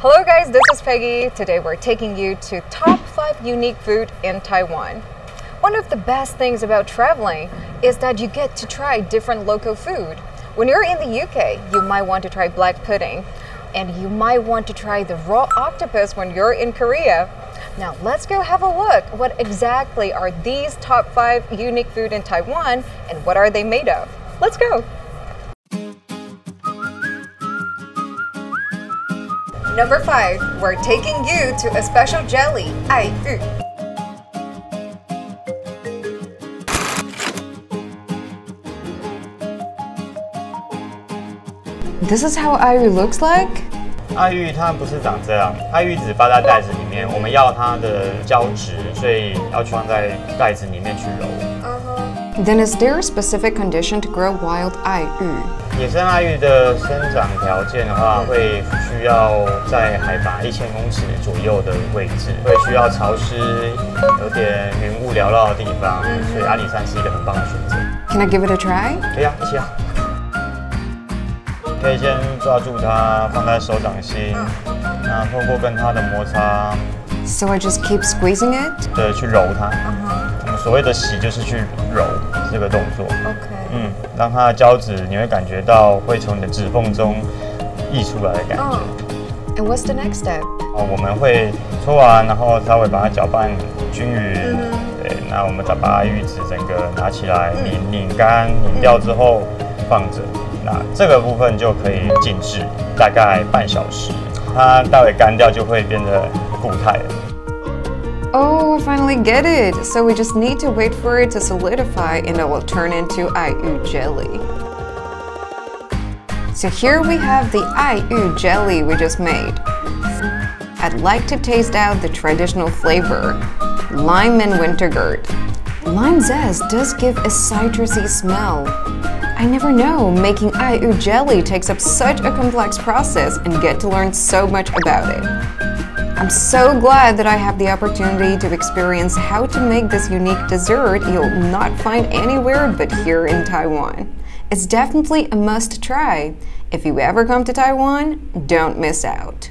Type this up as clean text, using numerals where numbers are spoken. Hello guys, this is Peggy. Today we're taking you to top 5 unique food in Taiwan. One of the best things about traveling is that you get to try different local food. When you're in the UK, you might want to try black pudding, and you might want to try the raw octopus when you're in Korea. Now let's go have a look. What exactly are these top 5 unique food in Taiwan, and what are they made of? Let's go. Number 5, we're taking you to a special jelly, Aiyu. This is how Aiyu looks like? Aiyu 它不是长这样，爱玉子包在袋子里面，我们要它的胶质，所以要放在袋子里面去揉。Then is there a specific condition to grow wild Aiyu? 野生爱玉的生长条件的话，会需要在海拔1000公尺左右的位置，会需要潮湿、有点云雾缭绕的地方，所以阿里山是一个很棒的选择。Can I give it a try? 可以啊，一起啊。可以先抓住它，放在手掌心，那透过跟它的摩擦。So I just keep squeezing it. 对，去揉它。我们所谓的洗就是去揉这个动作。Okay. 让它的胶质，你会感觉到会从你的指缝中溢出来的感觉。And what's the next step? 我们会搓完，然后稍微把它搅拌均匀。对，那我们再把玉子整个拿起来，拧干，拧掉之后放着。那这个部分就可以静置，大概半小时。它待会干掉就会变得固态了。Oh, I finally get it! So we just need to wait for it to solidify and it will turn into Aiyu jelly. So here we have the Aiyu jelly we just made. I'd like to taste out the traditional flavor, lime and wintergourd. Lime zest does give a citrusy smell. I never know, making Aiyu jelly takes up such a complex process and get to learn so much about it. I'm so glad that I have the opportunity to experience how to make this unique dessert you'll not find anywhere but here in Taiwan. It's definitely a must try. If you ever come to Taiwan, don't miss out.